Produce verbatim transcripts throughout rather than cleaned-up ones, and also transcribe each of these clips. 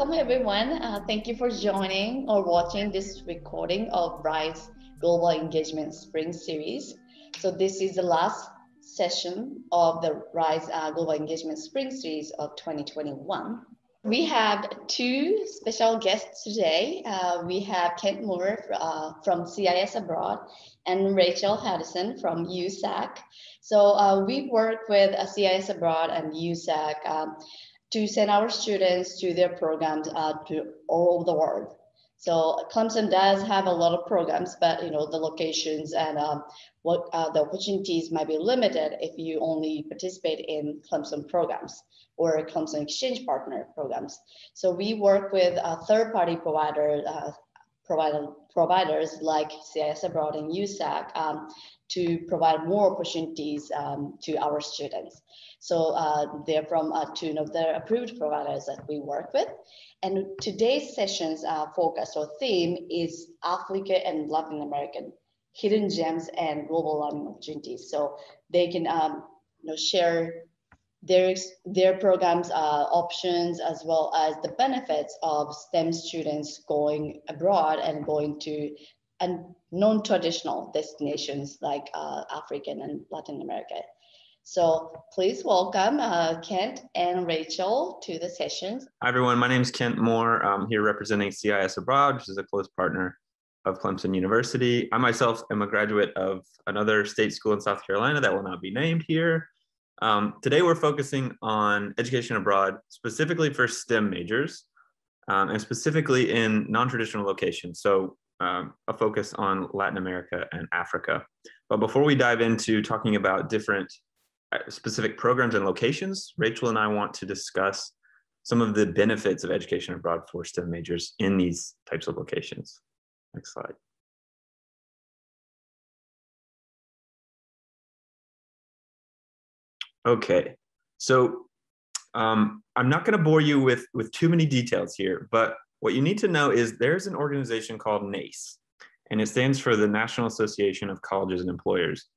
welcome everyone. Uh, thank you for joining or watching this recording of RISE Global Engagement Spring Series. So this is the last session of the RISE uh, Global Engagement Spring Series of twenty twenty-one. We have two special guests today. Uh, we have Kent Moore uh, from C I S Abroad and Rachel Harrison from U S A C. So uh, we work with uh, C I S Abroad and U S A C um, to send our students to their programs uh, to all over the world. So Clemson does have a lot of programs, but you know the locations and um, what uh, the opportunities might be limited if you only participate in Clemson programs or Clemson Exchange Partner programs. So we work with uh, third-party provider, uh, provider, providers like C I S Abroad and U S A C um, to provide more opportunities um, to our students. So uh, they're from uh, two of the approved providers that we work with. And today's session's uh, focus or theme is Africa and Latin American, hidden gems and global learning opportunities. So they can um, you know, share their, their programs, uh, options, as well as the benefits of STEM students going abroad and going to and non-traditional destinations like uh, African and Latin America. So please welcome uh, Kent and Rachel to the sessions. Hi everyone, my name is Kent Moore. I'm here representing C I S Abroad, which is a close partner of Clemson University. I myself am a graduate of another state school in South Carolina that will not be named here. Um, today we're focusing on education abroad, specifically for STEM majors, um, and specifically in non-traditional locations. So um, a focus on Latin America and Africa. But before we dive into talking about different specific programs and locations, Rachel and I want to discuss some of the benefits of education abroad for STEM majors in these types of locations. Next slide. Okay, so um, I'm not going to bore you with, with too many details here, but what you need to know is there's an organization called NACE, and it stands for the National Association of Colleges and Employers.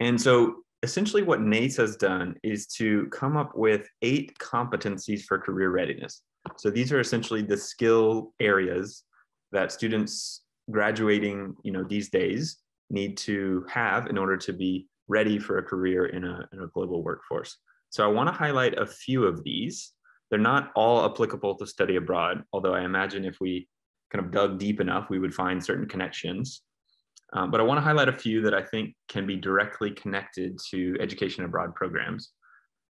And so essentially what NACE has done is to come up with eight competencies for career readiness. So these are essentially the skill areas that students graduating, you know, these days need to have in order to be ready for a career in a, in a global workforce. So I want to highlight a few of these. They're not all applicable to study abroad, although I imagine if we kind of dug deep enough, we would find certain connections. Um, but I want to highlight a few that I think can be directly connected to education abroad programs,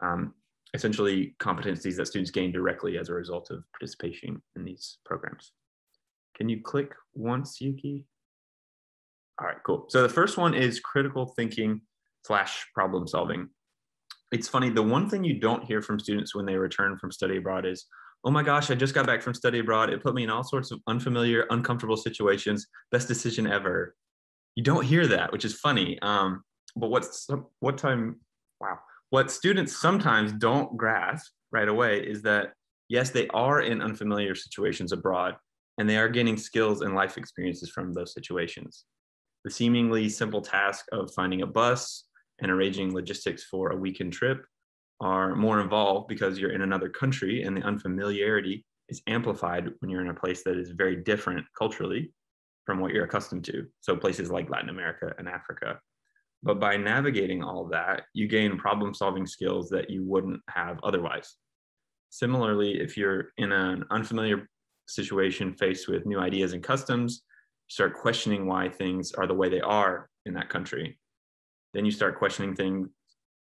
um, essentially competencies that students gain directly as a result of participation in these programs. Can you click once, Yuki? All right, cool. So the first one is critical thinking slash problem solving. It's funny, the one thing you don't hear from students when they return from study abroad is, oh my gosh, I just got back from study abroad. It put me in all sorts of unfamiliar, uncomfortable situations. Best decision ever. You don't hear that, which is funny. Um, but what's, what time, wow. What students sometimes don't grasp right away is that, yes, they are in unfamiliar situations abroad, and they are gaining skills and life experiences from those situations. The seemingly simple task of finding a bus and arranging logistics for a weekend trip are more involved because you're in another country, and the unfamiliarity is amplified when you're in a place that is very different culturally from what you're accustomed to. So places like Latin America and Africa. But by navigating all that, you gain problem-solving skills that you wouldn't have otherwise. Similarly, if you're in an unfamiliar situation faced with new ideas and customs, you start questioning why things are the way they are in that country. Then you start questioning things,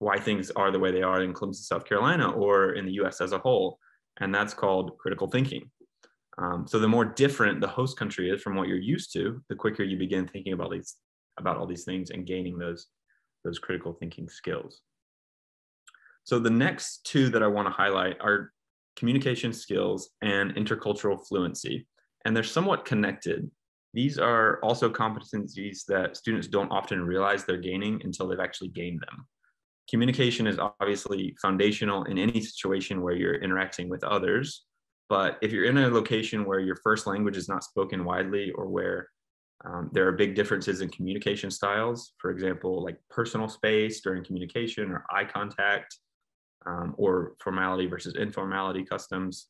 why things are the way they are in Clemson, South Carolina, or in the U S as a whole. And that's called critical thinking. Um, so the more different the host country is from what you're used to, the quicker you begin thinking about these, about all these things and gaining those, those critical thinking skills. So the next two that I want to highlight are communication skills and intercultural fluency. And they're somewhat connected. These are also competencies that students don't often realize they're gaining until they've actually gained them. Communication is obviously foundational in any situation where you're interacting with others, but if you're in a location where your first language is not spoken widely or where um, there are big differences in communication styles, for example, like personal space during communication or eye contact, um, or formality versus informality customs,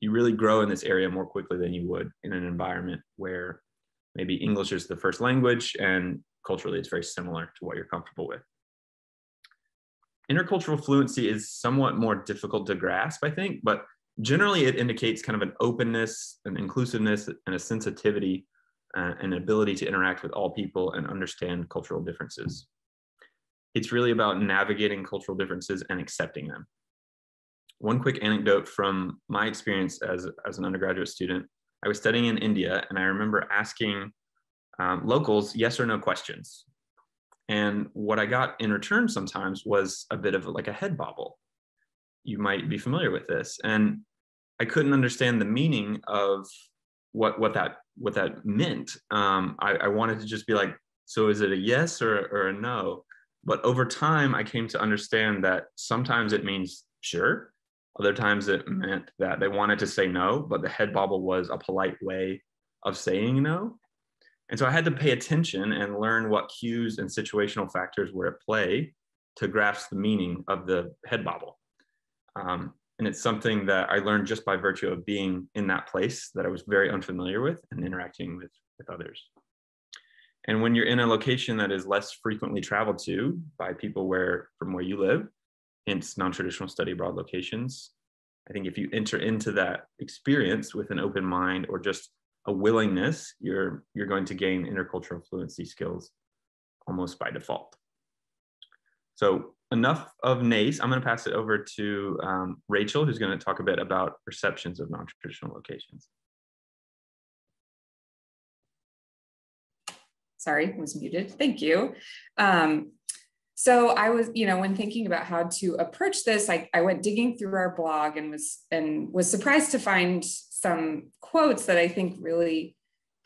you really grow in this area more quickly than you would in an environment where maybe English is the first language and culturally it's very similar to what you're comfortable with. Intercultural fluency is somewhat more difficult to grasp, I think, but generally it indicates kind of an openness, an inclusiveness, and a sensitivity, uh, and ability to interact with all people and understand cultural differences. It's really about navigating cultural differences and accepting them. One quick anecdote from my experience as, as an undergraduate student, I was studying in India, and I remember asking um, locals yes or no questions. And what I got in return sometimes was a bit of like a head bobble. You might be familiar with this. And I couldn't understand the meaning of what, what, that, what that meant. Um, I, I wanted to just be like, so is it a yes or, or a no? But over time, I came to understand that sometimes it means sure. Other times it meant that they wanted to say no, but the head bobble was a polite way of saying no. And so I had to pay attention and learn what cues and situational factors were at play to grasp the meaning of the head bobble. Um, and it's something that I learned just by virtue of being in that place that I was very unfamiliar with and interacting with, with others. And when you're in a location that is less frequently traveled to by people where, from where you live, hence non-traditional study abroad locations, I think if you enter into that experience with an open mind or just a willingness, you're, you're going to gain intercultural fluency skills almost by default. So enough of N A C E. I'm going to pass it over to um, Rachel, who's going to talk a bit about perceptions of non-traditional locations. Sorry, was muted. Thank you. Um, so I was, you know, when thinking about how to approach this, I, I went digging through our blog and was and was surprised to find some quotes that I think really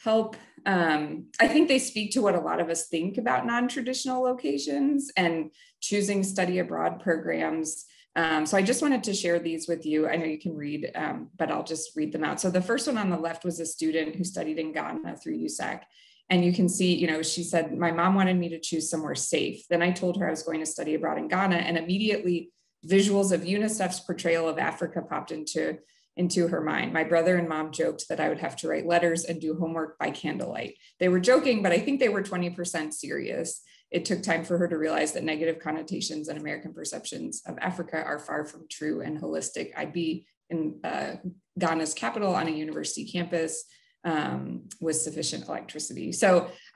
help. Um, I think they speak to what a lot of us think about non-traditional locations and choosing study abroad programs. Um, so I just wanted to share these with you. I know you can read, um, but I'll just read them out. So the first one on the left was a student who studied in Ghana through U S A C. And you can see, you know, she said, my mom wanted me to choose somewhere safe. Then I told her I was going to study abroad in Ghana, and immediately visuals of UNICEF's portrayal of Africa popped into, into her mind. My brother and mom joked that I would have to write letters and do homework by candlelight. They were joking, but I think they were twenty percent serious. It took time for her to realize that negative connotations and American perceptions of Africa are far from true and holistic. I'd be in uh, Ghana's capital on a university campus, Um, with sufficient electricity. So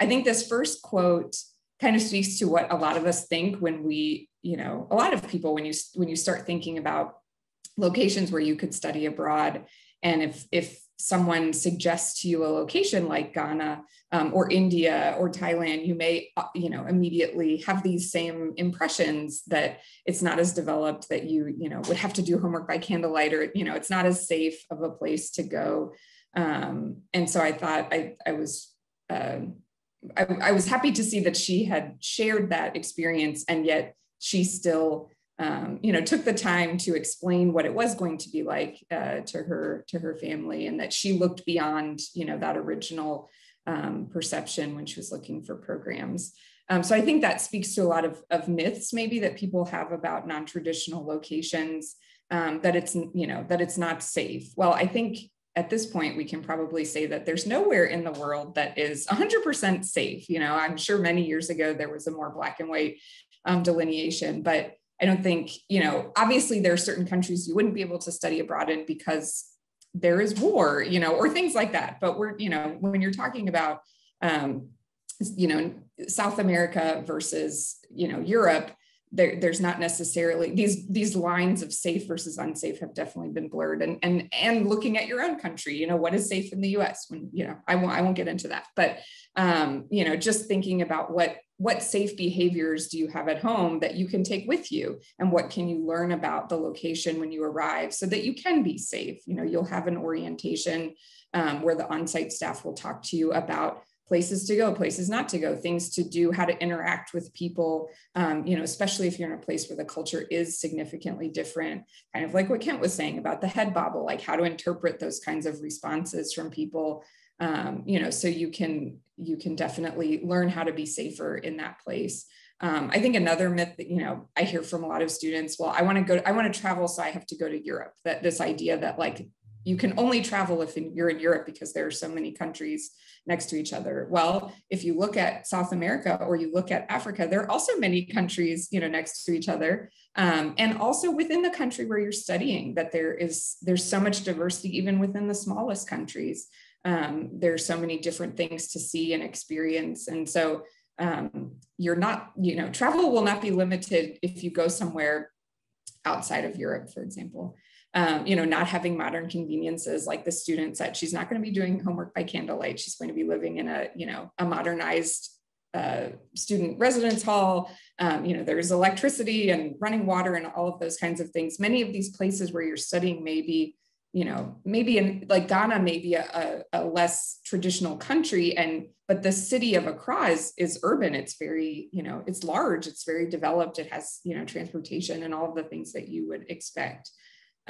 I think this first quote kind of speaks to what a lot of us think when we, you know, a lot of people, when you when you start thinking about locations where you could study abroad, and if if someone suggests to you a location like Ghana um, or India or Thailand, you may, you know, immediately have these same impressions that it's not as developed, that you, you know, would have to do homework by candlelight, or, you know, it's not as safe of a place to go. Um, and so I thought I, I was, uh, I, I was happy to see that she had shared that experience, and yet she still, um, you know, took the time to explain what it was going to be like uh, to her, to her family, and that she looked beyond, you know, that original um, perception when she was looking for programs. Um, so I think that speaks to a lot of, of myths maybe that people have about non-traditional locations, um, that it's, you know, that it's not safe. Well, I think at this point, we can probably say that there's nowhere in the world that is one hundred percent safe. You know, I'm sure many years ago, there was a more black and white um, delineation, but I don't think, you know, obviously there are certain countries you wouldn't be able to study abroad in because there is war, you know, or things like that. But we're, you know, when you're talking about, um, you know, South America versus, you know, Europe, There, there's not necessarily these these lines of safe versus unsafe have definitely been blurred, and and and looking at your own country, you know, what is safe in the U S when, you know, I won't I won't get into that, but um, you know, just thinking about what what safe behaviors do you have at home that you can take with you, and what can you learn about the location when you arrive so that you can be safe. You know, you'll have an orientation um, where the on-site staff will talk to you about places to go, places not to go, things to do, how to interact with people, um, you know, especially if you're in a place where the culture is significantly different, kind of like what Kent was saying about the head bobble, like how to interpret those kinds of responses from people, um, you know, so you can, you can definitely learn how to be safer in that place. Um, I think another myth that, you know, I hear from a lot of students, well, I want to go, I want to travel, so I have to go to Europe, that this idea that like you can only travel if you're in Europe because there are so many countries next to each other. Well, if you look at South America or you look at Africa, there are also many countries, you know, next to each other. Um, and also within the country where you're studying, that there is, there's so much diversity, even within the smallest countries. Um, there's so many different things to see and experience. And so um, you're not, you know, travel will not be limited if you go somewhere outside of Europe, for example. Um, you know, not having modern conveniences like the student said, she's not going to be doing homework by candlelight. She's going to be living in a, you know, a modernized uh, student residence hall. Um, you know, there's electricity and running water and all of those kinds of things. Many of these places where you're studying may be, you know, maybe in like Ghana, maybe a, a less traditional country. And, but the city of Accra is, is urban. It's very, you know, it's large, it's very developed. It has, you know, transportation and all of the things that you would expect.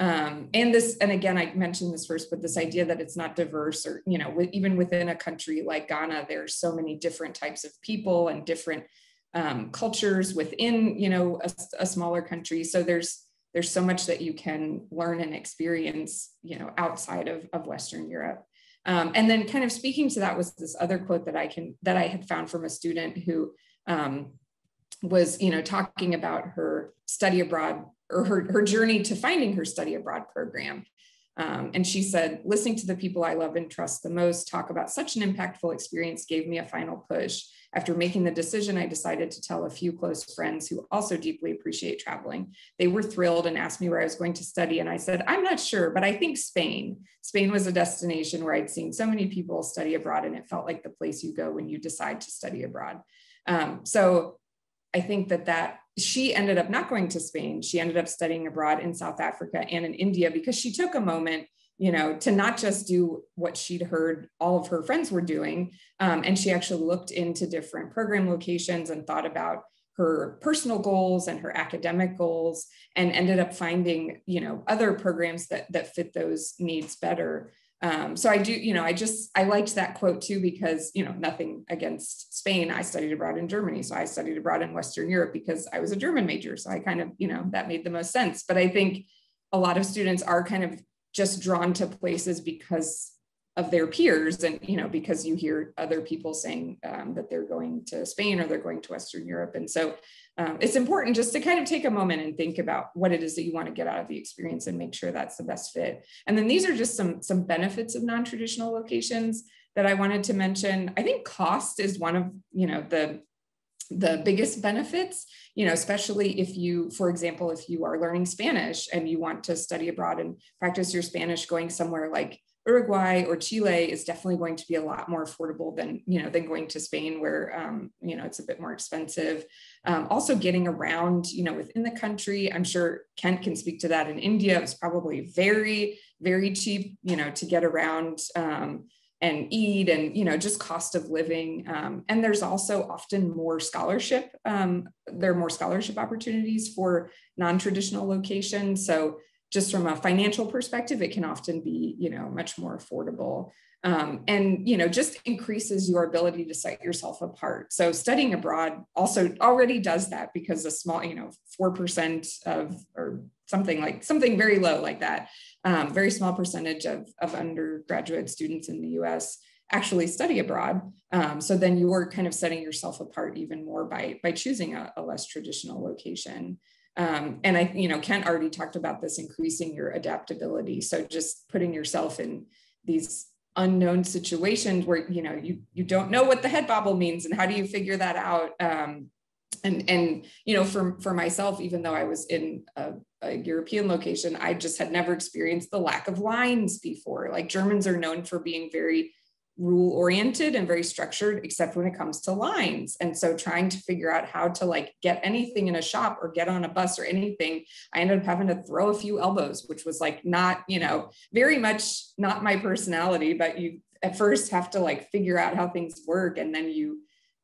Um, and this, and again, I mentioned this first, but this idea that it's not diverse or, you know, with, even within a country like Ghana, there are so many different types of people and different um, cultures within, you know, a, a smaller country. So there's, there's so much that you can learn and experience, you know, outside of, of Western Europe. Um, and then kind of speaking to that was this other quote that I can, that I had found from a student who um, was, you know, talking about her study abroad, or her, her journey to finding her study abroad program. Um, and she said, listening to the people I love and trust the most talk about such an impactful experience gave me a final push. After making the decision, I decided to tell a few close friends who also deeply appreciate traveling. They were thrilled and asked me where I was going to study. And I said, I'm not sure, but I think Spain. Spain was a destination where I'd seen so many people study abroad, and it felt like the place you go when you decide to study abroad. Um, so I think that that she ended up not going to Spain. She ended up studying abroad in South Africa and in India because she took a moment, you know, to not just do what she'd heard all of her friends were doing. Um, and she actually looked into different program locations and thought about her personal goals and her academic goals, and ended up finding, you know, other programs that, that fit those needs better. Um, so I do, you know, I just, I liked that quote too, because, you know, nothing against Spain. I studied abroad in Germany. So I studied abroad in Western Europe because I was a German major. So I kind of, you know, that made the most sense. But I think a lot of students are kind of just drawn to places because of their peers. And, you know, because you hear other people saying um, that they're going to Spain or they're going to Western Europe. And so um, it's important just to kind of take a moment and think about what it is that you want to get out of the experience and make sure that's the best fit. And then these are just some, some benefits of non-traditional locations that I wanted to mention. I think cost is one of, you know, the, the biggest benefits, you know, especially if you, for example, if you are learning Spanish and you want to study abroad and practice your Spanish, going somewhere like Uruguay or Chile is definitely going to be a lot more affordable than, you know, than going to Spain where, um, you know, it's a bit more expensive. Um, also getting around, you know, within the country, I'm sure Kent can speak to that. In India, it's probably very, very cheap, you know, to get around um, and eat and, you know, just cost of living. Um, and there's also often more scholarship. Um, there are more scholarship opportunities for non-traditional locations. So just from a financial perspective, it can often be, you know, much more affordable um, and, you know, just increases your ability to set yourself apart. So studying abroad also already does that because a small, you know, four percent of, or something like something very low like that, um, very small percentage of, of undergraduate students in the U S actually study abroad. Um, so then you're kind of setting yourself apart even more by, by choosing a, a less traditional location. Um, and I, you know, Kent already talked about this, increasing your adaptability. So just putting yourself in these unknown situations where, you know, you, you don't know what the head bobble means and how do you figure that out? Um, and, and, you know, for, for myself, even though I was in a, a European location, I just had never experienced the lack of lines before. Like Germans are known for being very rule oriented and very structured, except when it comes to lines. And so trying to figure out how to like get anything in a shop or get on a bus or anything, I ended up having to throw a few elbows, which was like not, you know, very much not my personality, but you at first have to like figure out how things work. And then you,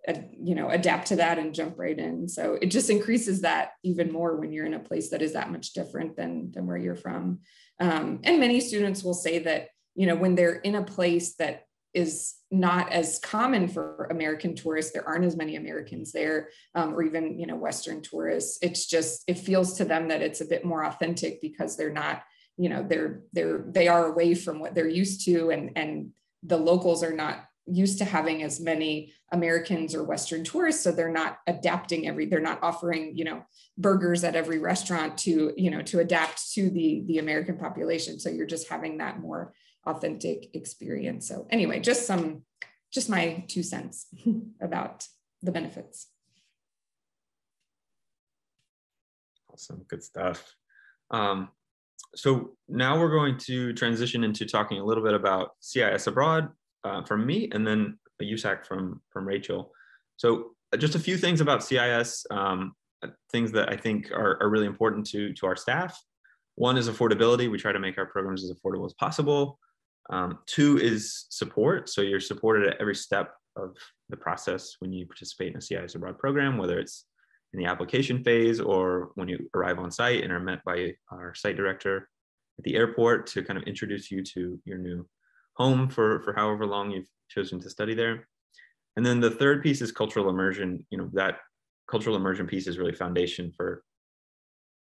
uh, you know, adapt to that and jump right in. So it just increases that even more when you're in a place that is that much different than, than where you're from. Um, and many students will say that, you know, when they're in a place that is not as common for American tourists. There aren't as many Americans there, um, or even, you know, Western tourists. It's just, it feels to them that it's a bit more authentic because they're not, you know, they're they're they are away from what they're used to, and and the locals are not used to having as many Americans or Western tourists, so they're not adapting every, they're not offering, you know, burgers at every restaurant to, you know, to adapt to the, the American population. So you're just having that more authentic experience. So anyway, just some, just my two cents about the benefits. Awesome, good stuff. Um, so now we're going to transition into talking a little bit about C I S Abroad, Uh, from me, and then a U S A C from, from Rachel. So just a few things about C I S, um, things that I think are, are really important to, to our staff. One is affordability. We try to make our programs as affordable as possible. Um, two is support. So you're supported at every step of the process when you participate in a C I S Abroad program, whether it's in the application phase or when you arrive on site and are met by our site director at the airport to kind of introduce you to your new home for, for however long you've chosen to study there. And then the third piece is cultural immersion. You know, that cultural immersion piece is really foundation for,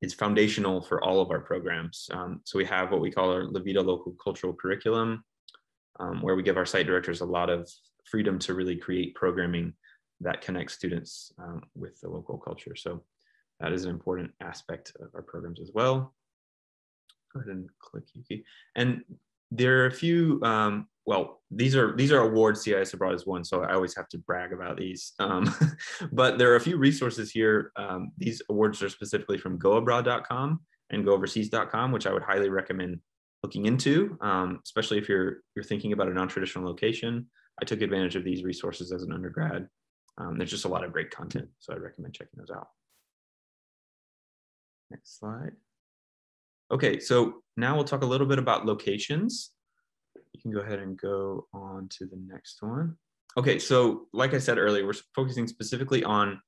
it's foundational for all of our programs. Um, so we have what we call our La Vida Local Cultural Curriculum, um, where we give our site directors a lot of freedom to really create programming that connects students um, with the local culture. So that is an important aspect of our programs as well. Go ahead and click Yuki. And there are a few, um, well, these are these are awards C I S Abroad is one, so I always have to brag about these. Um, but there are a few resources here. Um, these awards are specifically from go abroad dot com and go overseas dot com, which I would highly recommend looking into, um, especially if you're, you're thinking about a non-traditional location. I took advantage of these resources as an undergrad. Um, there's just a lot of great content, so I recommend checking those out. Next slide. Okay, so now we'll talk a little bit about locations. You can go ahead and go on to the next one. Okay, so like I said earlier, we're focusing specifically on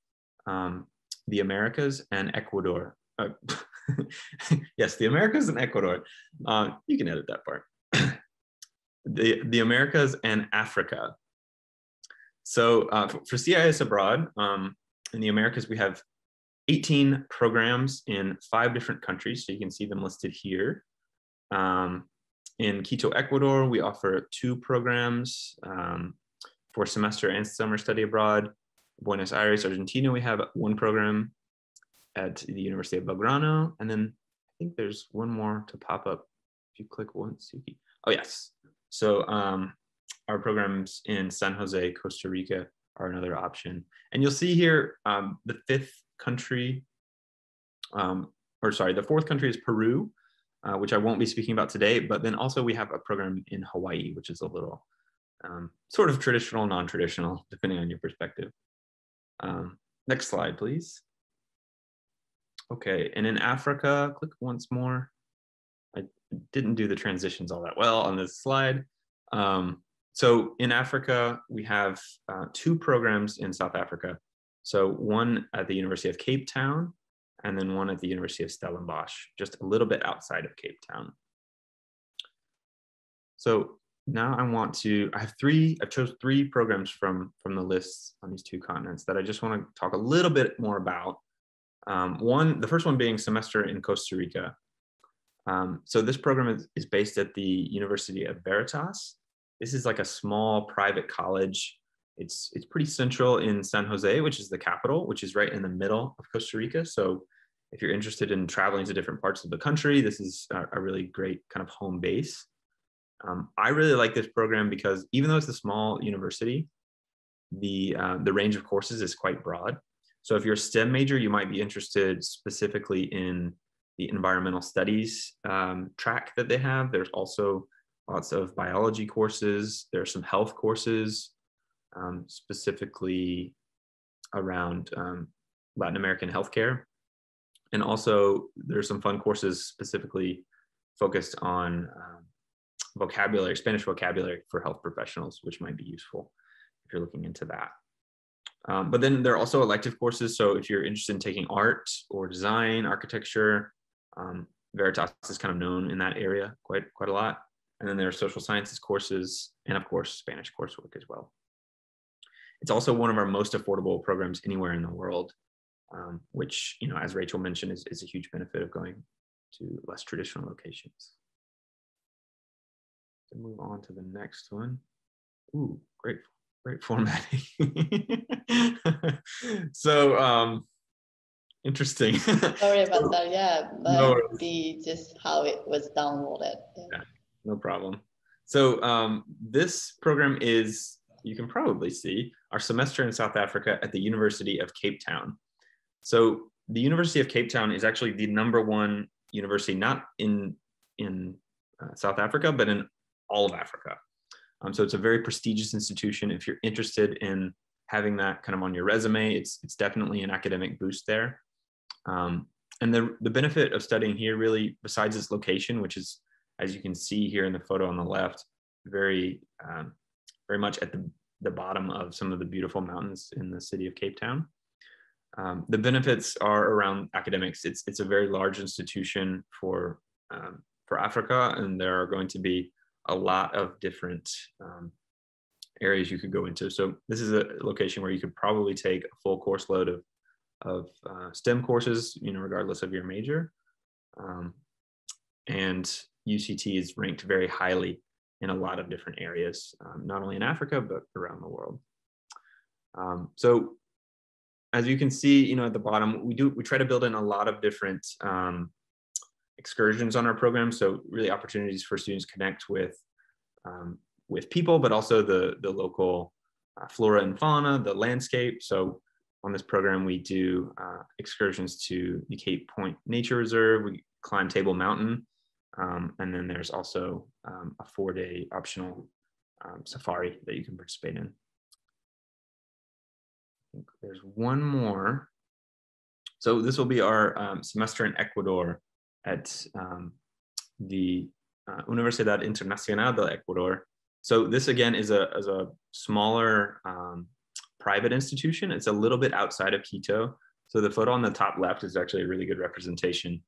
um, the Americas and Ecuador. Uh, yes, the Americas and Ecuador. Uh, you can edit that part. the, the Americas and Africa. So uh, for C I S Abroad, um, in the Americas, we have eighteen programs in five different countries, so you can see them listed here. Um, in Quito, Ecuador, we offer two programs um, for semester and summer study abroad. Buenos Aires, Argentina, we have one program at the University of Belgrano, and then I think there's one more to pop up if you click once. Yuki. Oh yes, so um, our programs in San Jose, Costa Rica are another option, and you'll see here um, the fifth country, um, or sorry, the fourth country is Peru, uh, which I won't be speaking about today, but then also we have a program in Hawaii, which is a little um, sort of traditional, non-traditional, depending on your perspective. Um, next slide, please. Okay, and in Africa, click once more. I didn't do the transitions all that well on this slide. Um, so in Africa, we have uh, two programs in South Africa. So one at the University of Cape Town, and then one at the University of Stellenbosch, just a little bit outside of Cape Town. So now I want to, I have three, I've chose three programs from, from the lists on these two continents that I just want to talk a little bit more about. Um, one, the first one being semester in Costa Rica. Um, so this program is, is based at the University of Veritas. This is like a small private college. It's, it's pretty central in San Jose, which is the capital, which is right in the middle of Costa Rica. So if you're interested in traveling to different parts of the country, this is a, a really great kind of home base. Um, I really like this program because even though it's a small university, the, uh, the range of courses is quite broad. So if you're a STEM major, you might be interested specifically in the environmental studies um, track that they have. There's also lots of biology courses. There are some health courses. Um, specifically around um, Latin American healthcare. And also there's some fun courses specifically focused on um, vocabulary, Spanish vocabulary for health professionals, which might be useful if you're looking into that. Um, but then there are also elective courses. So if you're interested in taking art or design, architecture, um, Veritas is kind of known in that area quite, quite a lot. And then there are social sciences courses and of course, Spanish coursework as well. It's also one of our most affordable programs anywhere in the world, um, which, you know, as Rachel mentioned, is, is a huge benefit of going to less traditional locations. Let's move on to the next one. Ooh, great, great formatting. So um, interesting. Sorry about so, that. Yeah, but no, the just how it was downloaded. Yeah, yeah, no problem. So um, this program is, you can probably see, our semester in South Africa at the University of Cape Town. So the University of Cape Town is actually the number one university, not in, in uh, South Africa, but in all of Africa. Um, so it's a very prestigious institution. If you're interested in having that kind of on your resume, it's, it's definitely an academic boost there. Um, and the, the benefit of studying here really, besides its location, which is, as you can see here in the photo on the left, very, um, very much at the, the bottom of some of the beautiful mountains in the city of Cape Town. Um, the benefits are around academics. It's, it's a very large institution for, um, for Africa, and there are going to be a lot of different um, areas you could go into. So this is a location where you could probably take a full course load of, of uh, STEM courses, you know, regardless of your major. Um, and U C T is ranked very highly in a lot of different areas, um, not only in Africa, but around the world. Um, so as you can see, you know, at the bottom, we do, we try to build in a lot of different um, excursions on our program. So really opportunities for students to connect with, um, with people, but also the, the local uh, flora and fauna, the landscape. So on this program, we do uh, excursions to the Cape Point Nature Reserve. We climb Table Mountain. Um, and then there's also um, a four-day optional um, safari that you can participate in. I think there's one more. So this will be our um, semester in Ecuador at um, the uh, Universidad Internacional del Ecuador. So this again is a, is a smaller um, private institution. It's a little bit outside of Quito. So the photo on the top left is actually a really good representation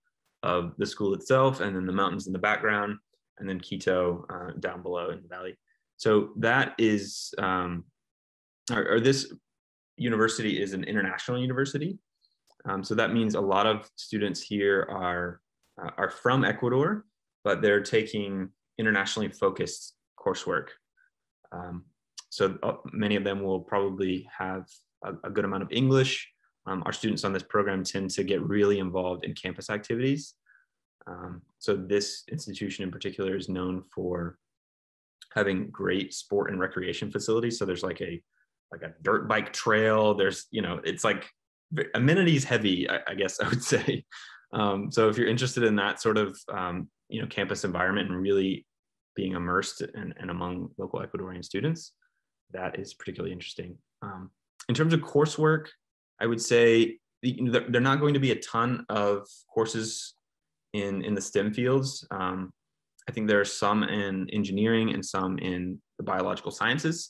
of the school itself, and then the mountains in the background, and then Quito uh, down below in the valley. So that is, um, or, or this university is an international university. Um, so that means a lot of students here are, uh, are from Ecuador, but they're taking internationally focused coursework. Um, so many of them will probably have a, a good amount of English. Um, our students on this program tend to get really involved in campus activities. Um, so this institution in particular is known for having great sport and recreation facilities. So there's like a, like a dirt bike trail. There's, you know, it's like amenities heavy, I, I guess I would say. Um, so if you're interested in that sort of, um, you know, campus environment and really being immersed in, and among local Ecuadorian students, that is particularly interesting. Um, in terms of coursework, I would say there are not going to be a ton of courses in, in the STEM fields. Um, I think there are some in engineering and some in the biological sciences.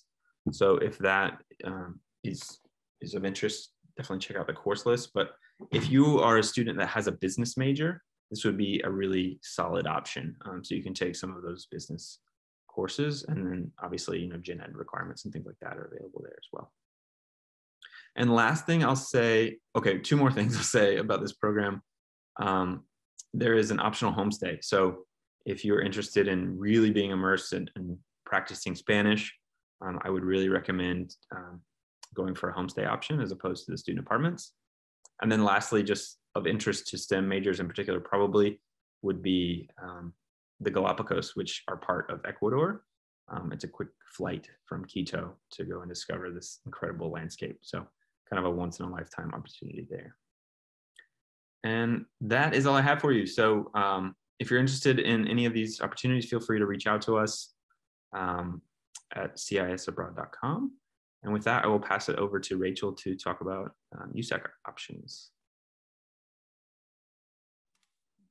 So if that um, is, is of interest, definitely check out the course list. But if you are a student that has a business major, this would be a really solid option. Um, so you can take some of those business courses, and then obviously, you know, gen ed requirements and things like that are available there as well. And last thing I'll say, okay, two more things I'll say about this program. Um, there is an optional homestay. So if you're interested in really being immersed in, in practicing Spanish, um, I would really recommend um, going for a homestay option as opposed to the student apartments. And then lastly, just of interest to STEM majors in particular, probably would be um, the Galapagos, which are part of Ecuador. Um, it's a quick flight from Quito to go and discover this incredible landscape. So kind of a once in a lifetime opportunity there. And that is all I have for you. So um, if you're interested in any of these opportunities, feel free to reach out to us um, at C I S abroad dot com. And with that, I will pass it over to Rachel to talk about um, U S A C options.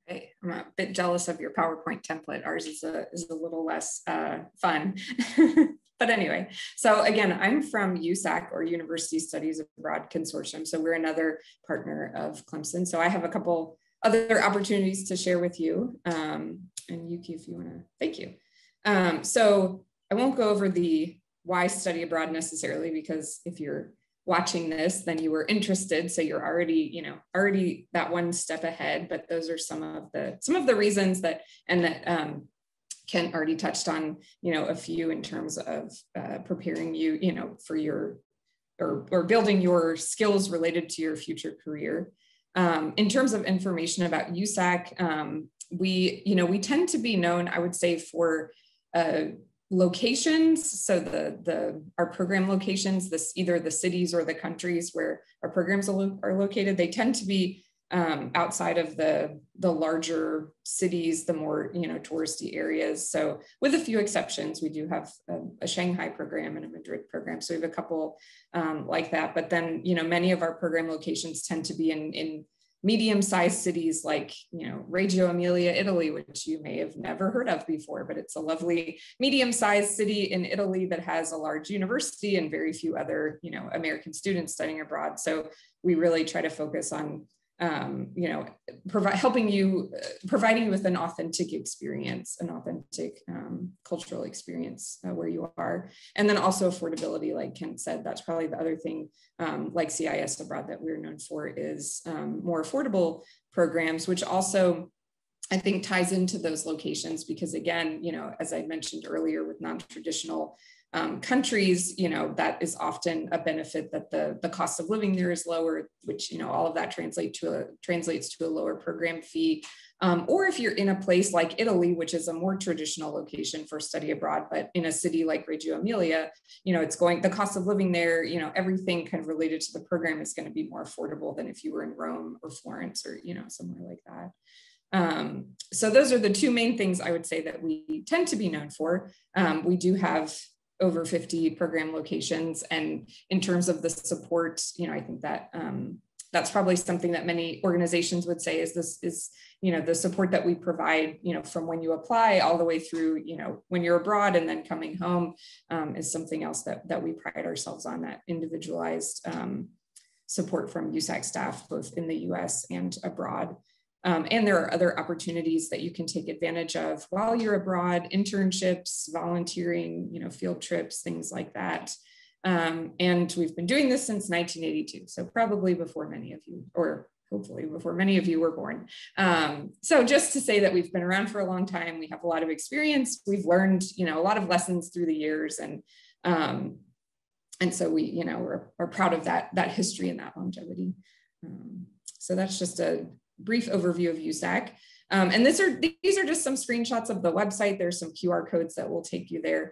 Okay. I'm a bit jealous of your PowerPoint template. Ours is a, is a little less uh, fun. But anyway, so again, I'm from U S A C, or University Studies Abroad Consortium. So we're another partner of Clemson. So I have a couple other opportunities to share with you. Um, and Yuki, if you want to, thank you. Um, so I won't go over the why study abroad necessarily, because if you're watching this, then you were interested. So you're already, you know, already that one step ahead, but those are some of the, some of the reasons that, and that um, Kent already touched on, you know, a few in terms of uh, preparing you, you know, for your, or, or building your skills related to your future career. Um, in terms of information about U S A C, um, we, you know, we tend to be known, I would say, for uh, locations. So the, the, our program locations, this, either the cities or the countries where our programs are, lo are located, they tend to be um, outside of the, the larger cities, the more, you know, touristy areas. So with a few exceptions, we do have a, a Shanghai program and a Madrid program. So we have a couple um, like that, but then, you know, many of our program locations tend to be in, in medium-sized cities like, you know, Reggio Emilia, Italy, which you may have never heard of before, but it's a lovely medium-sized city in Italy that has a large university and very few other, you know, American students studying abroad. So we really try to focus on, um, you know, provide, helping you, uh, providing you with an authentic experience, an authentic um, cultural experience uh, where you are. And then also affordability, like Kent said, that's probably the other thing, um, like C I S Abroad, that we're known for is um, more affordable programs, which also I think ties into those locations, because again, you know, as I mentioned earlier with non-traditional Um, countries, you know, that is often a benefit, that the, the cost of living there is lower, which, you know, all of that translate to a, translates to a lower program fee. Um, or if you're in a place like Italy, which is a more traditional location for study abroad, but in a city like Reggio Emilia, you know, it's going, the cost of living there, you know, everything kind of related to the program is going to be more affordable than if you were in Rome or Florence or, you know, somewhere like that. Um, so those are the two main things I would say that we tend to be known for. Um, we do have over fifty program locations. And in terms of the support, you know, I think that um, that's probably something that many organizations would say is this is, you know, the support that we provide, you know, from when you apply all the way through, you know, when you're abroad and then coming home um, is something else that, that we pride ourselves on, that individualized um, support from U S A C staff, both in the U S and abroad. Um, and there are other opportunities that you can take advantage of while you're abroad, internships, volunteering, you know, field trips, things like that. Um, and we've been doing this since nineteen eighty-two, so probably before many of you, or hopefully before many of you were born. Um, so just to say that we've been around for a long time, we have a lot of experience, we've learned, you know, a lot of lessons through the years, and um, and so we, you know, we're, we're proud of that, that history and that longevity. Um, so that's just a brief overview of U S A C. Um, and these are, these are just some screenshots of the website. There's some Q R codes that will take you there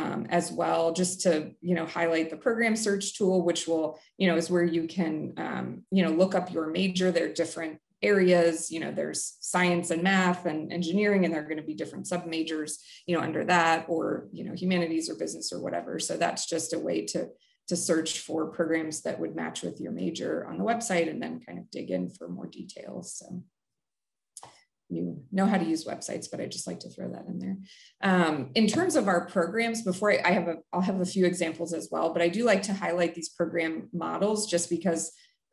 um, as well, just to, you know, highlight the program search tool, which will, you know, is where you can, um, you know, look up your major. There are different areas, you know, there's science and math and engineering, and there are going to be different sub majors, you know, under that, or, you know, humanities or business or whatever. So that's just a way to to search for programs that would match with your major on the website, and then kind of dig in for more details. So you know how to use websites, but I just like to throw that in there. Um, in terms of our programs, before I, I have a, I'll have a few examples as well, but I do like to highlight these program models just because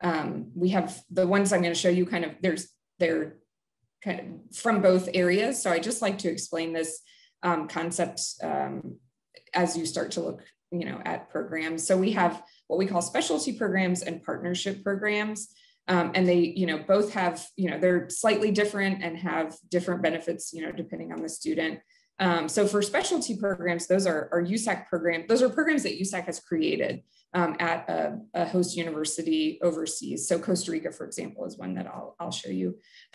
um, we have the ones I'm going to show you kind of, there's, they're kind of from both areas. So I just like to explain this um, concept um, as you start to look, you know, at programs. So we have what we call specialty programs and partnership programs. Um, and they, you know, both have, you know, they're slightly different and have different benefits, you know, depending on the student. Um, so for specialty programs, those are our U S A C programs. Those are programs that U S A C has created um, at a, a host university overseas. So Costa Rica, for example, is one that I'll, I'll show you.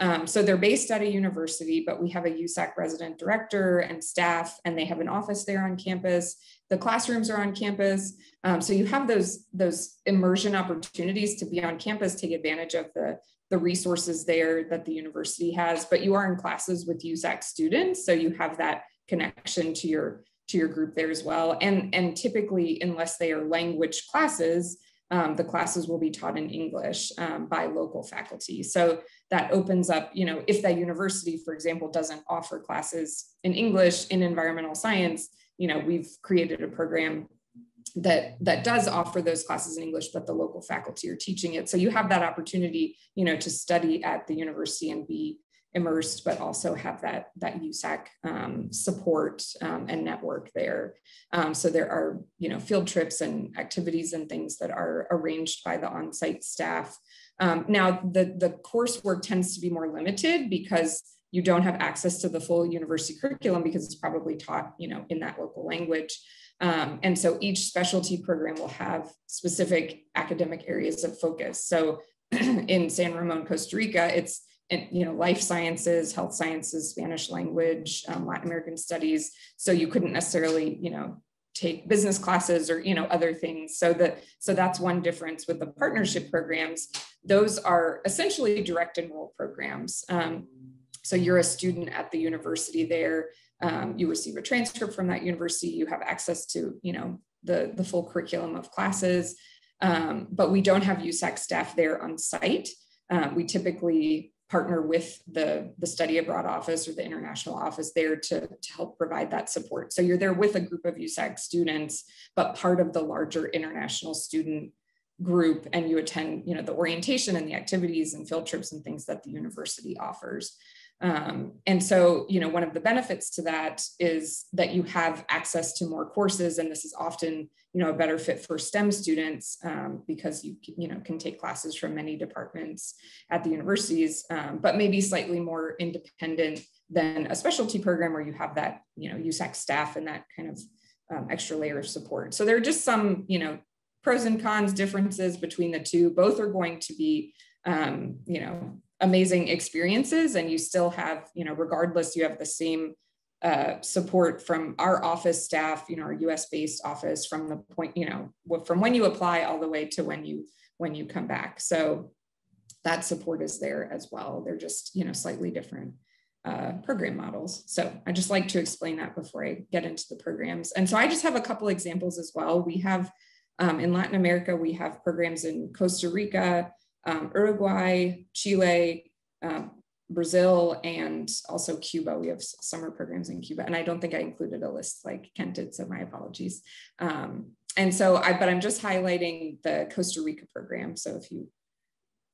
Um, so they're based at a university, but we have a U S A C resident director and staff, and they have an office there on campus. The classrooms are on campus. Um, so you have those, those immersion opportunities to be on campus, take advantage of the, the resources there that the university has, but you are in classes with U S A C students. So you have that connection to your, to your group there as well. And, and typically, unless they are language classes, um, the classes will be taught in English um, by local faculty. So that opens up, you know, if that university, for example, doesn't offer classes in English in environmental science, you know, we've created a program that, that does offer those classes in English, but the local faculty are teaching it. So you have that opportunity, you know, to study at the university and be immersed, but also have that, that U S A C um, support um, and network there. Um, so there are, you know, field trips and activities and things that are arranged by the on-site staff. Um, now, the, the coursework tends to be more limited because you don't have access to the full university curriculum because it's probably taught, you know, in that local language. Um, and so each specialty program will have specific academic areas of focus. So in San Ramon, Costa Rica, it's, you know, life sciences, health sciences, Spanish language, um, Latin American studies. So you couldn't necessarily, you know, take business classes or, you know, other things. So that, so that's one difference with the partnership programs. Those are essentially direct enroll programs. Um, so you're a student at the university there. Um, you receive a transcript from that university. You have access to, you know, the, the full curriculum of classes. Um, but we don't have U S A C staff there on site. Um, we typically partner with the, the study abroad office or the international office there to, to help provide that support. So you're there with a group of U S A C students, but part of the larger international student group, and you attend, you know, the orientation and the activities and field trips and things that the university offers. Um, and so, you know, one of the benefits to that is that you have access to more courses, and this is often, you know, a better fit for STEM students um, because you, you know, can take classes from many departments at the universities, um, but maybe slightly more independent than a specialty program where you have that, you know, U S A C staff and that kind of um, extra layer of support. So there are just some, you know, pros and cons differences between the two. Both are going to be, um, you know, amazing experiences, and you still have, you know, regardless, you have the same uh, support from our office staff, you know, our U S based office, from the point, you know, from when you apply all the way to when you, when you come back. So that support is there as well. They're just, you know, slightly different uh, program models. So I just like to explain that before I get into the programs. And so I just have a couple examples as well. We have um, in Latin America, we have programs in Costa Rica, Um, Uruguay, Chile, um, Brazil, and also Cuba. We have summer programs in Cuba. And I don't think I included a list like Kent did, so my apologies. Um, and so, I, but I'm just highlighting the Costa Rica program. So if you,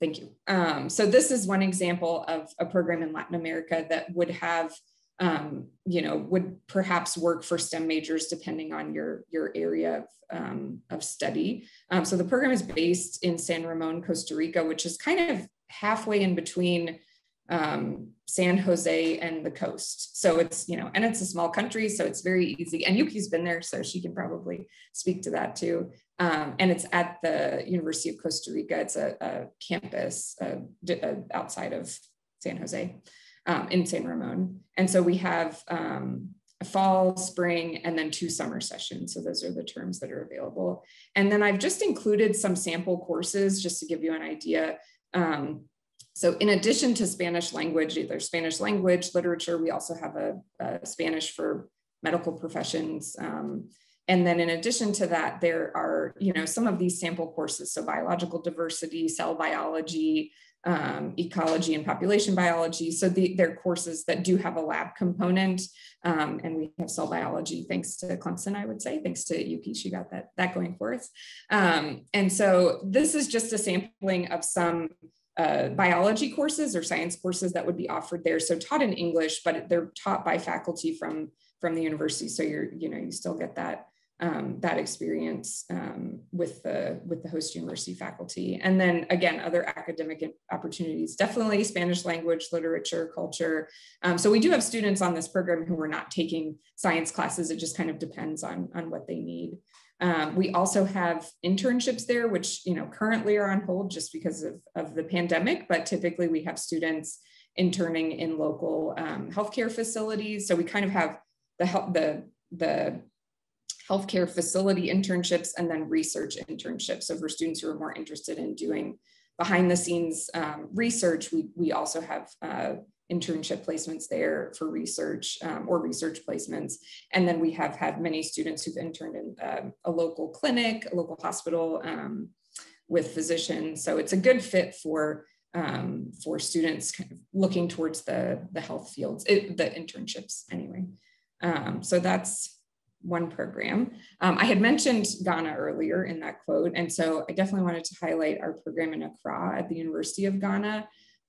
thank you. Um, so this is one example of a program in Latin America that would have, um, you know, would perhaps work for STEM majors depending on your, your area of, um, of study. Um, so the program is based in San Ramon, Costa Rica, which is kind of halfway in between um, San Jose and the coast. So it's, you know, and it's a small country, so it's very easy. And Yuki's been there, so she can probably speak to that too. Um, and it's at the University of Costa Rica. It's a, a campus uh, outside of San Jose. Um, in San Ramon. And so we have um, a fall, spring, and then two summer sessions. So those are the terms that are available. And then I've just included some sample courses just to give you an idea. Um, so in addition to Spanish language, either Spanish language, literature, we also have a, a Spanish for medical professions. Um, and then in addition to that, there are, you know, some of these sample courses. So biological diversity, cell biology, Um, ecology and population biology. So the, they're courses that do have a lab component. Um, and we have cell biology, thanks to Clemson, I would say, thanks to Yuki, she got that, that going for us. Um, and so this is just a sampling of some uh, biology courses or science courses that would be offered there. So taught in English, but they're taught by faculty from, from the university. So you're, you know, you still get that, Um, that experience um, with the with the host university faculty. And then again, other academic opportunities, definitely Spanish language, literature, culture. Um, so we do have students on this program who are not taking science classes. It just kind of depends on, on what they need. Um, we also have internships there, which, you know, currently are on hold just because of, of the pandemic, but typically we have students interning in local um, healthcare facilities. So we kind of have the help, the, the healthcare facility internships, and then research internships. So for students who are more interested in doing behind the scenes um, research, we, we also have uh, internship placements there for research um, or research placements. And then we have had many students who've interned in uh, a local clinic, a local hospital um, with physicians. So it's a good fit for um, for students kind of looking towards the, the health fields, it, the internships anyway. Um, so that's one program. Um, I had mentioned Ghana earlier in that quote, and so I definitely wanted to highlight our program in Accra at the University of Ghana.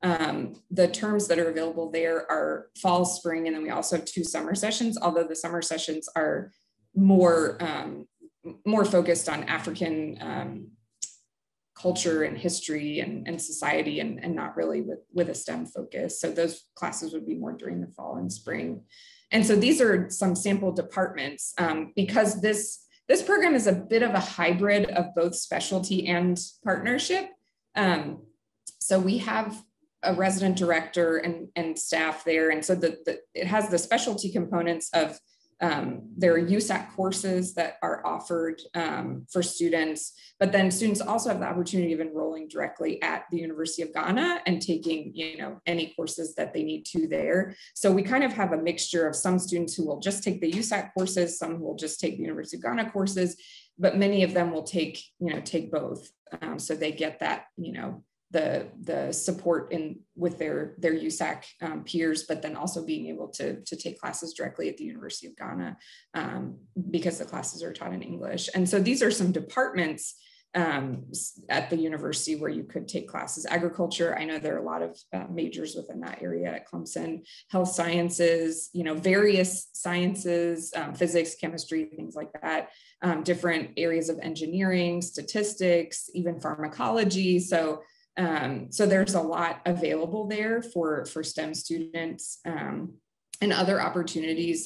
Um, the terms that are available there are fall, spring, and then we also have two summer sessions, although the summer sessions are more, um, more focused on African um, culture and history and, and society, and, and not really with, with a STEM focus. So those classes would be more during the fall and spring. And so these are some sample departments, um, because this This program is a bit of a hybrid of both specialty and partnership. Um, so we have a resident director and, and staff there. And so the, the, it has the specialty components of um, their U S A C courses that are offered um, for students, but then students also have the opportunity of enrolling directly at the University of Ghana and taking, you know, any courses that they need to there. So we kind of have a mixture of some students who will just take the U S A C courses, some who will just take the University of Ghana courses, but many of them will take, you know, take both. Um, so they get that, you know, the, the support in with their, their U S A C um, peers, but then also being able to, to take classes directly at the University of Ghana um, because the classes are taught in English. And so these are some departments um, at the university where you could take classes. Agriculture, I know there are a lot of uh, majors within that area at Clemson. Health sciences, you know, various sciences, um, physics, chemistry, things like that. Um, different areas of engineering, statistics, even pharmacology. So Um, so there's a lot available there for, for STEM students um, and other opportunities.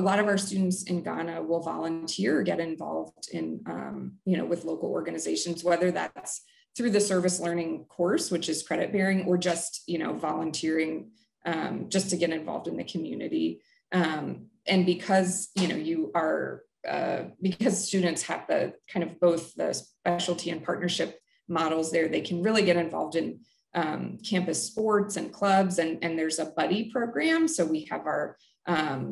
A lot of our students in Ghana will volunteer, get involved in, um, you know, with local organizations, whether that's through the service learning course, which is credit bearing, or just, you know, volunteering um, just to get involved in the community. Um, and because, you know, you are, uh, because students have the kind of both the specialty and partnership models there, they can really get involved in um, campus sports and clubs, and, and there's a buddy program. So we have our, um,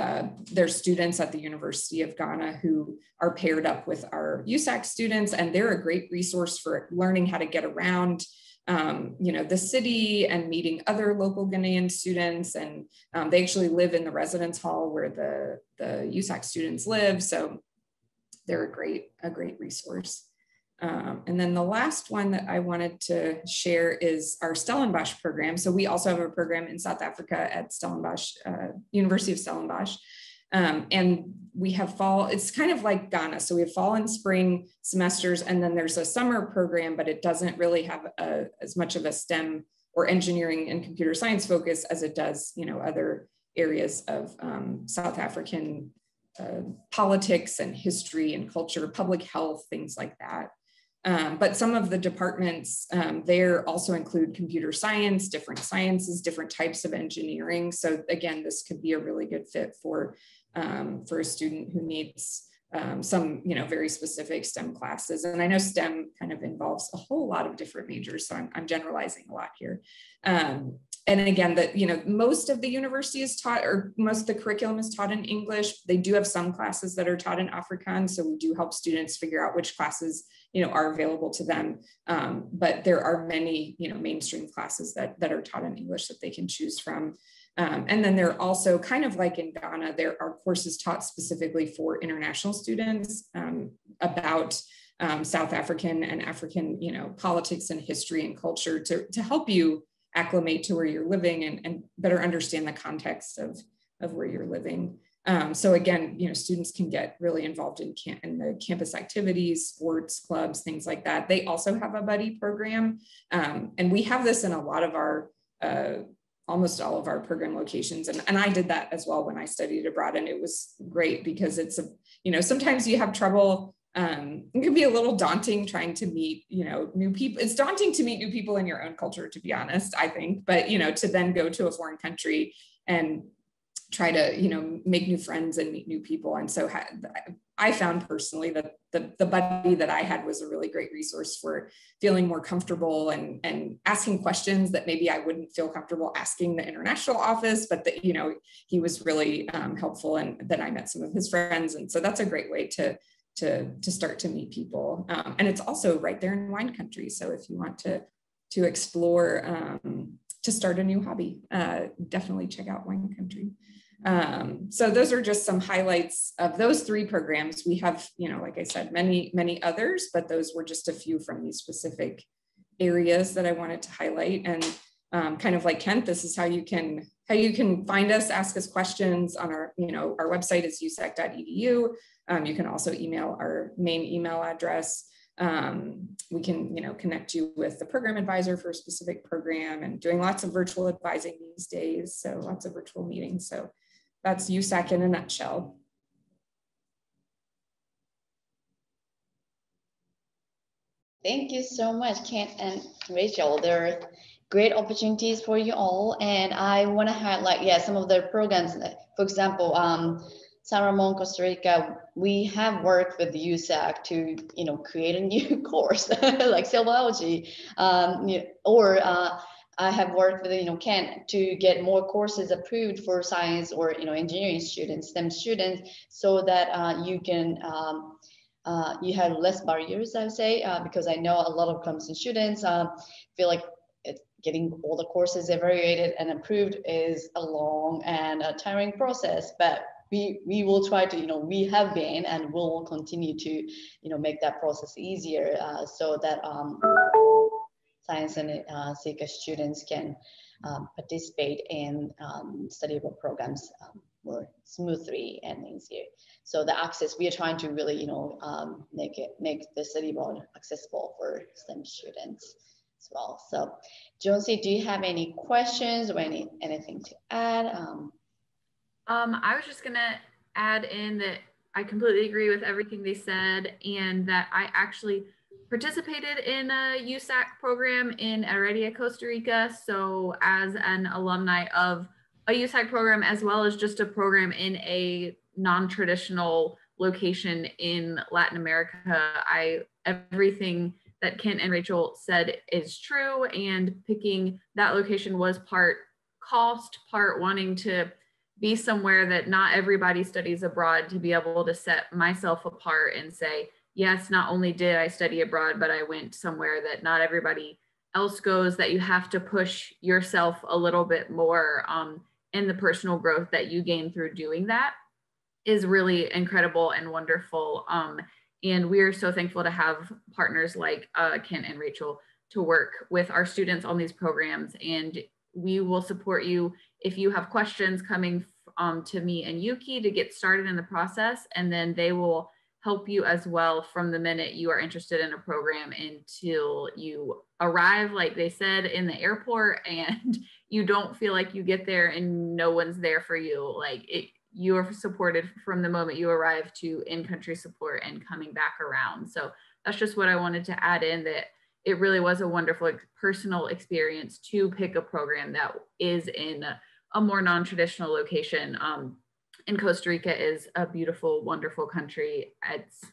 uh, there's students at the University of Ghana who are paired up with our U S A C students, and they're a great resource for learning how to get around Um, you know, the city and meeting other local Ghanaian students. And um, they actually live in the residence hall where the, the U S A C students live. So they're a great, a great resource. Um, and then the last one that I wanted to share is our Stellenbosch program. So we also have a program in South Africa at Stellenbosch, uh, University of Stellenbosch. Um, and we have fall, it's kind of like Ghana. So we have fall and spring semesters, and then there's a summer program, but it doesn't really have a, as much of a STEM or engineering and computer science focus as it does, you know, other areas of um, South African uh, politics and history and culture, public health, things like that. Um, but some of the departments um, there also include computer science, different sciences, different types of engineering. So again, this could be a really good fit for, um, for a student who needs um, some, you know, very specific STEM classes. And I know STEM kind of involves a whole lot of different majors, so I'm, I'm generalizing a lot here. Um, and again, that, you know, most of the university is taught, or most of the curriculum is taught in English. They do have some classes that are taught in Afrikaans, so we do help students figure out which classes, you know, are available to them. Um, but there are many, you know, mainstream classes that, that are taught in English that they can choose from. Um, and then there are also, kind of like in Ghana, there are courses taught specifically for international students um, about um, South African and African, you know, politics and history and culture to, to help you acclimate to where you're living and, and better understand the context of, of where you're living. Um, so again, you know, students can get really involved in, cam in the campus activities, sports, clubs, things like that. They also have a buddy program. Um, and we have this in a lot of our, uh, almost all of our program locations. And, and I did that as well when I studied abroad, and it was great because it's, a, you know, sometimes you have trouble. Um, it can be a little daunting trying to meet, you know, new people. It's daunting to meet new people in your own culture, to be honest, I think. But, you know, to then go to a foreign country and try to, you know, make new friends and meet new people. And so I found personally that the, the buddy that I had was a really great resource for feeling more comfortable and, and asking questions that maybe I wouldn't feel comfortable asking the international office, but that, you know, he was really um, helpful, and then I met some of his friends. And so that's a great way to, to, to start to meet people. Um, and it's also right there in wine country. So if you want to, to explore, um, to start a new hobby, uh, definitely check out wine country. Um, so those are just some highlights of those three programs. We have, you know, like I said, many, many others, but those were just a few from these specific areas that I wanted to highlight. And um, kind of like Kent, this is how you can, how you can find us, ask us questions on our, you know, our website is U S A C dot E D U. Um, you can also email our main email address. Um, we can, you know, connect you with the program advisor for a specific program, and doing lots of virtual advising these days. So lots of virtual meetings. So that's U S A C in a nutshell. Thank you so much, Kent and Rachel. There are great opportunities for you all. And I want to highlight, yeah, some of the programs. For example, um, San Ramon, Costa Rica, we have worked with U S A C to, you know, create a new course like cell biology, um, you know, or uh, I have worked with, you know, Kent to get more courses approved for science or, you know, engineering students, STEM students, so that uh, you can, um, uh, you have less barriers, I would say, uh, because I know a lot of Clemson students uh, feel like it, getting all the courses evaluated and approved is a long and a tiring process, but we, we will try to, you know, we have been and will continue to, you know, make that process easier uh, so that um, science and uh, C I C students can um, participate in um, study abroad programs um, more smoothly and easier. So the access, we are trying to really, you know, um, make it, make the study abroad accessible for STEM students as well. So Jonesy, do you have any questions or any, anything to add? Um, Um, I was just gonna add in that I completely agree with everything they said, and that I actually participated in a U S A C program in Heredia, Costa Rica. So as an alumni of a U S A C program, as well as just a program in a non-traditional location in Latin America, I, everything that Kent and Rachel said is true, and picking that location was part cost, part wanting to be somewhere that not everybody studies abroad, to be able to set myself apart and say, yes, not only did I study abroad, but I went somewhere that not everybody else goes, that you have to push yourself a little bit more, um, and the personal growth that you gain through doing that is really incredible and wonderful. Um, and we are so thankful to have partners like uh, Kent and Rachel to work with our students on these programs, and we will support you if you have questions coming um, to me and Yuki to get started in the process, and then they will help you as well from the minute you are interested in a program until you arrive, like they said, in the airport, and you don't feel like you get there and no one's there for you. Like it, you are supported from the moment you arrive to in-country support and coming back around. So that's just what I wanted to add in, that it really was a wonderful personal experience to pick a program that is in a, a more non-traditional location. Um, and Costa Rica is a beautiful, wonderful country. It's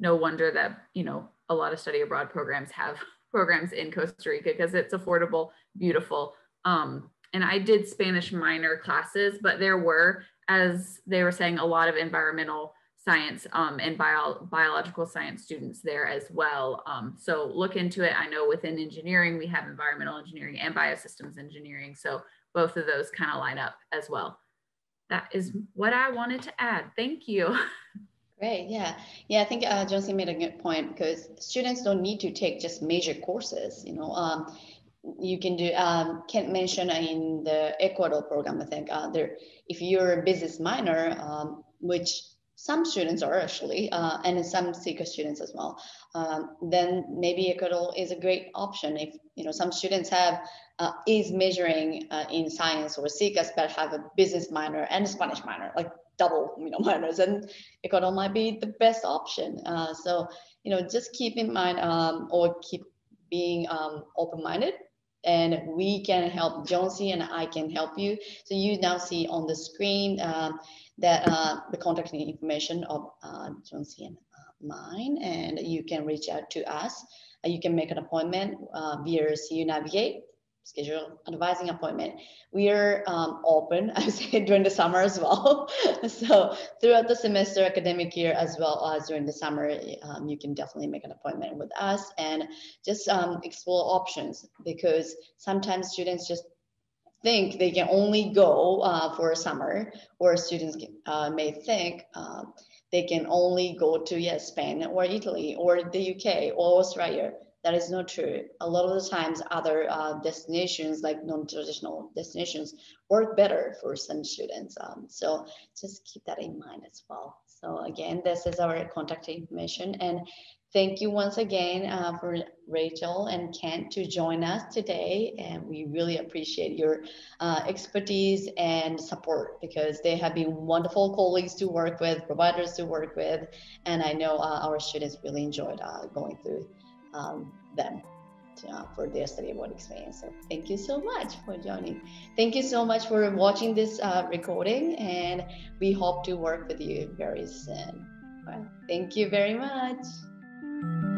no wonder that, you know, a lot of study abroad programs have programs in Costa Rica, because it's affordable, beautiful. Um, and I did Spanish minor classes, but there were, as they were saying, a lot of environmental science um, and bio biological science students there as well. Um, so look into it. I know within engineering, we have environmental engineering and biosystems engineering. So both of those kind of line up as well. That is what I wanted to add. Thank you. Great, yeah. Yeah, I think uh, Jonesy made a good point, because students don't need to take just major courses, you know. Um, you can do, um, Kent mentioned in the Ecuador program, I think, uh, there, if you're a business minor, um, which some students are actually, uh, and some C I C students as well, um, then maybe Ecuador is a great option if, you know, some students have, uh, is majoring uh, in science or C I C, but have a business minor and a Spanish minor, like double, you know, minors, and Ecuador might be the best option. Uh, so, you know, just keep in mind, um, or keep being um, open-minded, and we can help, Jonesy and I can help you. So you now see on the screen, uh, that uh, the contact information of uh, Jonesy and uh, mine, and you can reach out to us. Uh, you can make an appointment uh, via C U Navigate, schedule an advising appointment. We are um, open, I say, during the summer as well. So throughout the semester, academic year, as well as during the summer, um, you can definitely make an appointment with us and just um, explore options, because sometimes students just think they can only go uh, for a summer, or students can, uh, may think uh, they can only go to, yeah, Spain or Italy or the U K or Australia. That is not true. A lot of the times other uh, destinations, like non-traditional destinations, work better for some students. Um, so just keep that in mind as well. So again, this is our contact information, and Thank you once again uh, for Rachel and Kent to join us today. And we really appreciate your uh, expertise and support, because they have been wonderful colleagues to work with, providers to work with. And I know uh, our students really enjoyed uh, going through um, them to, uh, for their study abroad experience. So thank you so much for joining. Thank you so much for watching this uh, recording, and we hope to work with you very soon. Well, thank you very much. Thank you.